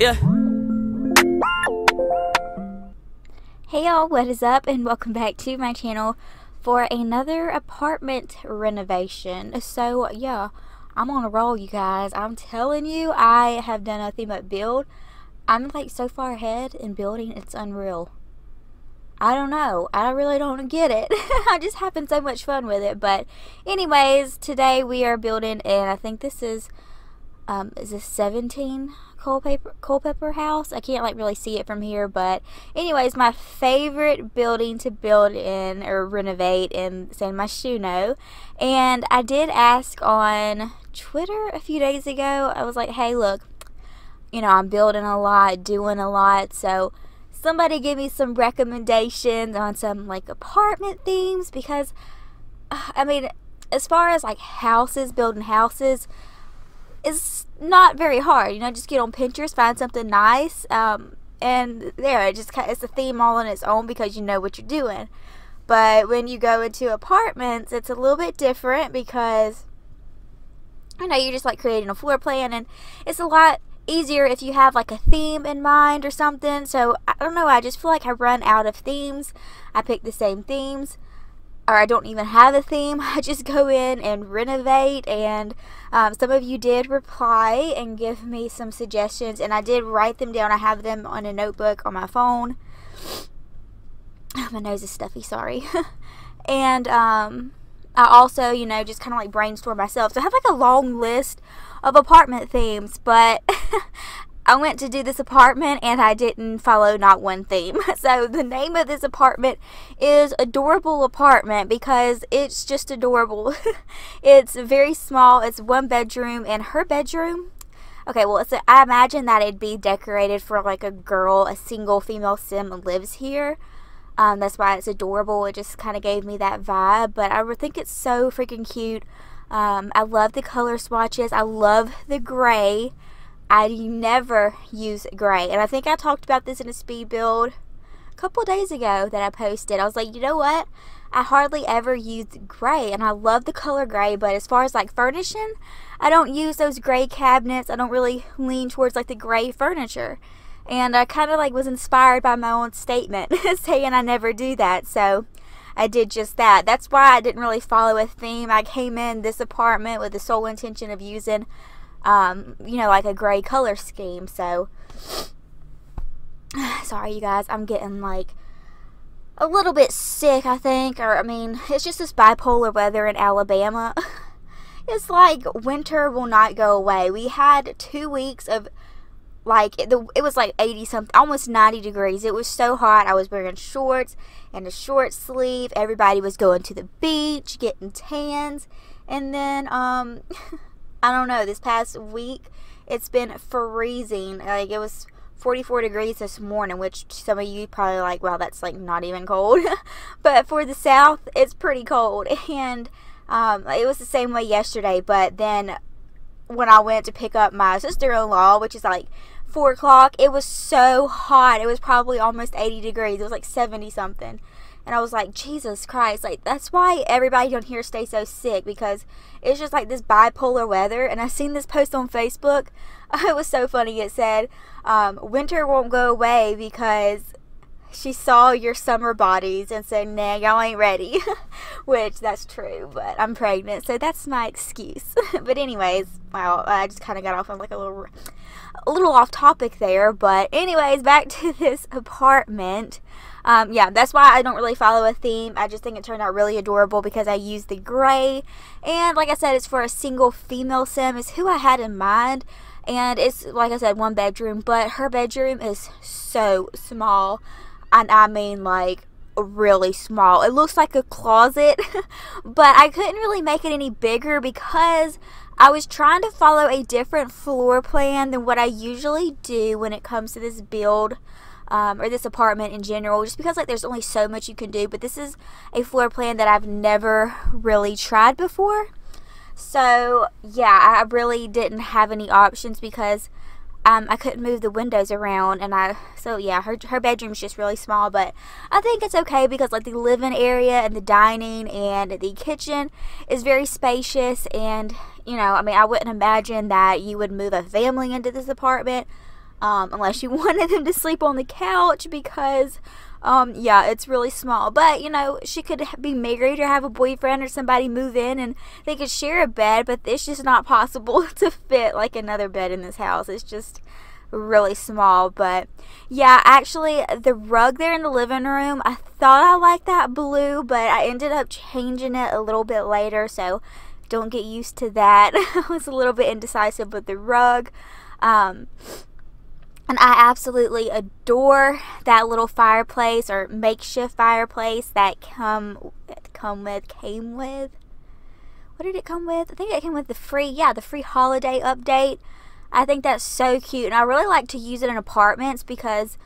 Yeah. Hey y'all, what is up, and welcome back to my channel for another apartment renovation. So yeah, I'm on a roll, you guys. I'm telling you, I have done a theme up build. I'm like so far ahead in building, it's unreal. I don't know. I really don't get it. I just having so much fun with it. But anyways, today we are building, and I think this is this 17 Culpepper House? I can't like really see it from here, but anyways, my favorite building to build in or renovate in San Myshuno. And I did ask on Twitter a few days ago. I was like, hey, look, you know, I'm building a lot, doing a lot, so somebody give me some recommendations on some like apartment themes, because I mean, as far as like houses, building houses, it's not very hard. You know, just get on Pinterest, find something nice, and there, it just it's a theme all on its own because you know what you're doing. But when you go into apartments, it's a little bit different because you know, you're just like creating a floor plan, and it's a lot easier if you have like a theme in mind or something. So I don't know, I just feel like I run out of themes. I pick the same themes, or I don't even have a theme. I just go in and renovate, and some of you did reply and give me some suggestions, and I did write them down. I have them on a notebook on my phone. My nose is stuffy, sorry. And I also, you know, just kind of like brainstorm myself. So I have like a long list of apartment themes, but I went to do this apartment and I didn't follow not one theme. So the name of this apartment is Adorable Apartment because it's just adorable. It's very small. It's one bedroom, and her bedroom, okay, well, so I imagine that it'd be decorated for like a girl, a single female sim lives here. That's why it's adorable. It just kind of gave me that vibe, but I think it's so freaking cute. I love the color swatches. I love the gray. I never use gray, and I think I talked about this in a speed build a couple of days ago that I posted. I was like, you know what, I hardly ever use gray, and I love the color gray, but as far as like furnishing, I don't use those gray cabinets. I don't really lean towards like the gray furniture. And I kind of like was inspired by my own statement saying I never do that, so I did just that. That's why I didn't really follow a theme. I came in this apartment with the sole intention of using you know, like a gray color scheme. So sorry you guys, I'm getting like a little bit sick, I think, or I mean, it's just this bipolar weather in Alabama. It's like winter will not go away. We had 2 weeks of like, it was like 80 something, almost 90 degrees. It was so hot. I was wearing shorts and a short sleeve. Everybody was going to the beach, getting tans. And then, I don't know, this past week, it's been freezing. Like, it was 44 degrees this morning, which some of you probably like, wow, that's like not even cold. But for the South, it's pretty cold. And it was the same way yesterday. But then when I went to pick up my sister-in-law, which is like 4 o'clock, it was so hot. It was probably almost 80 degrees. It was like 70 something, and I was like, Jesus Christ, like, that's why everybody down here stays so sick, because it's just like this bipolar weather. And I seen this post on Facebook. It was so funny. It said, winter won't go away because she saw your summer bodies and said, nah, y'all ain't ready. Which, that's true, but I'm pregnant, so that's my excuse. But anyways, wow, I just kind of got off on like a little off topic there. But anyways, back to this apartment. Yeah, that's why I don't really follow a theme. I just think it turned out really adorable because I used the gray, and like I said, it's for a single female sim is who I had in mind. And it's, like I said, one bedroom, but her bedroom is so small. And I mean, like, really small. It looks like a closet, but I couldn't really make it any bigger because I was trying to follow a different floor plan than what I usually do when it comes to this build, or this apartment in general, just because, like, there's only so much you can do. But this is a floor plan that I've never really tried before. So, yeah, I really didn't have any options because I couldn't move the windows around, and so yeah, her bedroom's just really small, but I think it's okay because like the living area and the dining and the kitchen is very spacious. And you know, I mean, I wouldn't imagine that you would move a family into this apartment. unless you wanted them to sleep on the couch, because yeah, it's really small. But you know, she could be married or have a boyfriend or somebody move in and they could share a bed, but it's just not possible to fit like another bed in this house. It's just really small. But yeah, actually the rug there in the living room, I thought I liked that blue, but I ended up changing it a little bit later, so don't get used to that. I was a little bit indecisive with the rug. And I absolutely adore that little fireplace or makeshift fireplace that came with what did it come with? I think it came with the free, yeah, the free holiday update. I think that's so cute, and I really like to use it in apartments because,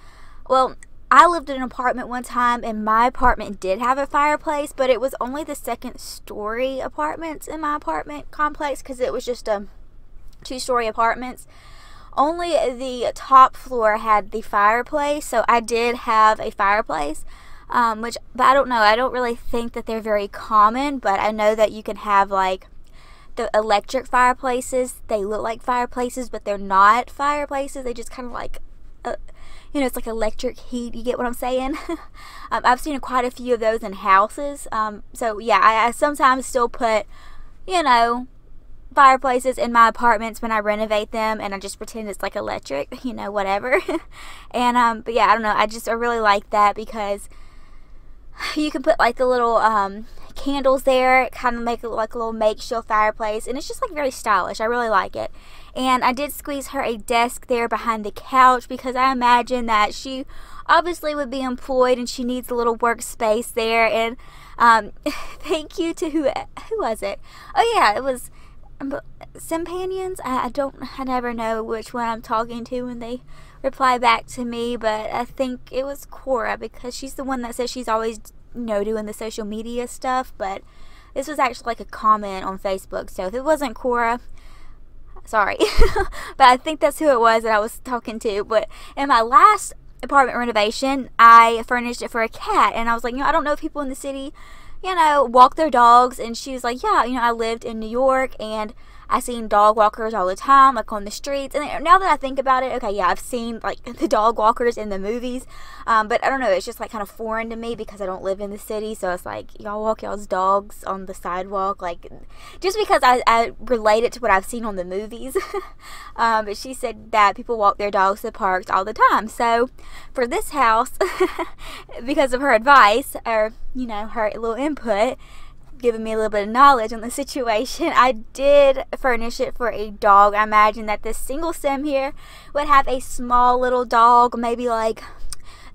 well, I lived in an apartment one time, and my apartment did have a fireplace, but it was only the second story apartments in my apartment complex, because it was just a two-story apartments. Only the top floor had the fireplace, so I did have a fireplace, but I don't know, I don't really think that they're very common, but I know that you can have like the electric fireplaces. They look like fireplaces, but they're not fireplaces. They just kind of like, you know, it's like electric heat. You get what I'm saying? I've seen quite a few of those in houses. So yeah, I sometimes still put, you know, fireplaces in my apartments when I renovate them, and I just pretend it's like electric, you know, whatever. And but yeah, I don't know, I really like that because you can put like the little candles there, kind of make it like a little makeshift fireplace, and it's just like very stylish. I really like it. And I did squeeze her a desk there behind the couch because I imagine that she obviously would be employed and she needs a little workspace there. And thank you to who was it? Oh yeah, it was Simpanions. I never know which one I'm talking to when they reply back to me, but I think it was Cora, because she's the one that says she's always, you know, doing the social media stuff. But this was actually like a comment on Facebook, so if it wasn't Cora, sorry. But I think that's who it was that I was talking to. But in my last apartment renovation, I furnished it for a cat, and I was like, you know, I don't know if people in the city, you know, walk their dogs. And she was like, yeah, you know, I lived in New York and I seen dog walkers all the time, like on the streets. And now that I think about it, okay, yeah, I've seen like the dog walkers in the movies, but I don't know, it's just like kind of foreign to me because I don't live in the city. So it's like, y'all walk y'all's dogs on the sidewalk, like just because I relate it to what I've seen on the movies. But she said that people walk their dogs to the parks all the time. So for this house, because of her advice, or you know, her little input, giving me a little bit of knowledge on the situation, I did furnish it for a dog. I imagine that this single sim here would have a small little dog, maybe like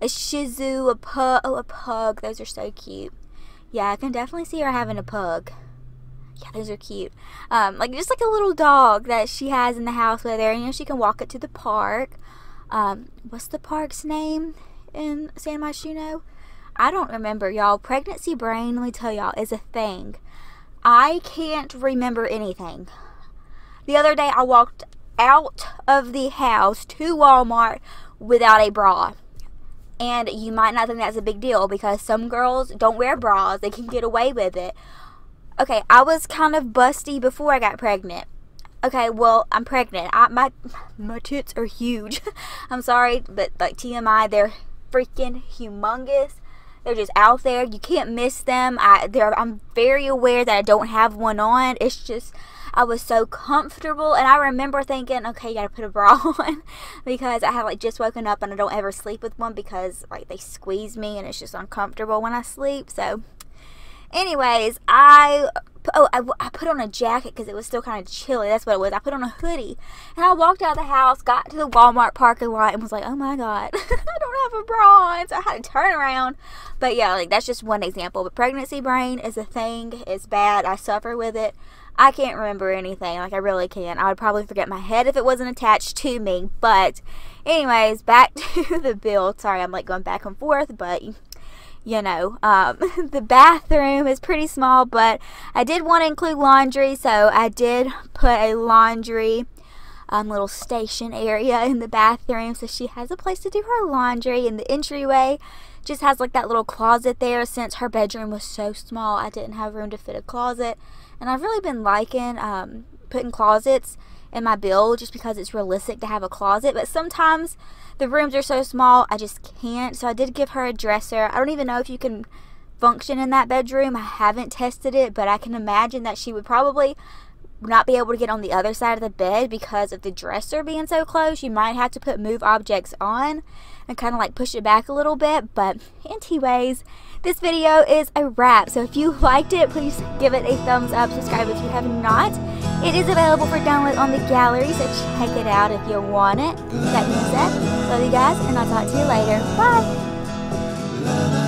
a Shih Tzu, a pug. Oh, a pug, those are so cute. Yeah, I can definitely see her having a pug. Yeah, those are cute. Like just like a little dog that she has in the house with her, and you know, she can walk it to the park. What's the park's name in San Myshuno? I don't remember, y'all. Pregnancy brain, let me tell y'all, is a thing. I can't remember anything. The other day, I walked out of the house to Walmart without a bra. And you might not think that's a big deal because some girls don't wear bras. They can get away with it. Okay, I was kind of busty before I got pregnant. Okay, well, I'm pregnant. My tits are huge. I'm sorry, but like TMI, they're freaking humongous. They're just out there. You can't miss them. I'm very aware that I don't have one on. It's just, I was so comfortable. And I remember thinking, okay, you gotta put a bra on. Because I had like just woken up, and I don't ever sleep with one because like they squeeze me and it's just uncomfortable when I sleep. So anyways, I put on a jacket because it was still kind of chilly. That's what it was. I put on a hoodie. And I walked out of the house, got to the Walmart parking lot, and was like, oh my God. Have a bra on, so I had to turn around. But yeah, like that's just one example. But pregnancy brain is a thing. It's bad. I suffer with it. I can't remember anything. Like I really can't. I would probably forget my head if it wasn't attached to me. But anyways, back to the build. Sorry, I'm like going back and forth, but you know, the bathroom is pretty small, but I did want to include laundry, so I did put a laundry little station area in the bathroom, so she has a place to do her laundry. In the entryway just has like that little closet there. Since her bedroom was so small, I didn't have room to fit a closet, and I've really been liking putting closets in my build just because it's realistic to have a closet. But sometimes the rooms are so small, I just can't. So I did give her a dresser. I don't even know if you can function in that bedroom. I haven't tested it, but I can imagine that she would probably not be able to get on the other side of the bed because of the dresser being so close. You might have to put move objects on and kind of like push it back a little bit. But anyways, this video is a wrap. So if you liked it, please give it a thumbs up. Subscribe if you have not. It is available for download on the gallery, so check it out if you want it. That being said, love you guys, and I'll talk to you later. Bye!